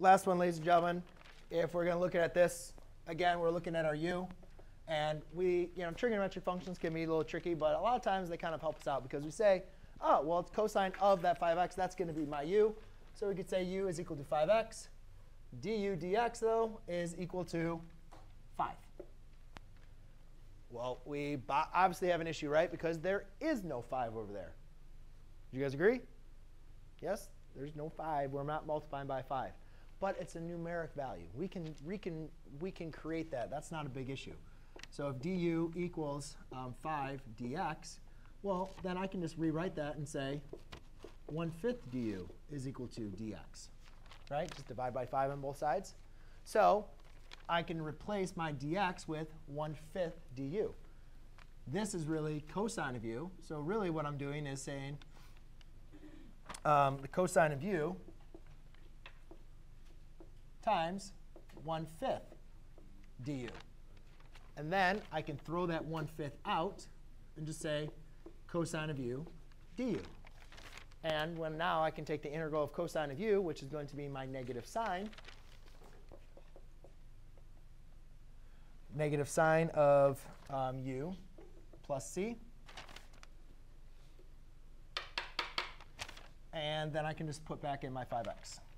last one, ladies and gentlemen, if we're going to look at this, again, we're looking at our U. And we, trigonometric functions can be a little tricky, but a lot of times they kind of help us out because we say, oh, well, it's cosine of that 5x. That's going to be my u. So we could say u is equal to 5x. du dx, though, is equal to 5. Well, we obviously have an issue, right? Because there is no 5 over there. Do you guys agree? Yes? There's no 5. We're not multiplying by 5. But it's a numeric value. We can create that. That's not a big issue. So if du equals 5 dx, well, then I can just rewrite that and say 1/5 du is equal to dx. Right? Just divide by 5 on both sides. So I can replace my dx with 1/5 du. This is really cosine of u. So really what I'm doing is saying the cosine of u times 1/5 du. And then I can throw that 1/5 out and just say cosine of u du. And when now I can take the integral of cosine of u, which is going to be my negative sine of u plus c. And then I can just put back in my 5x.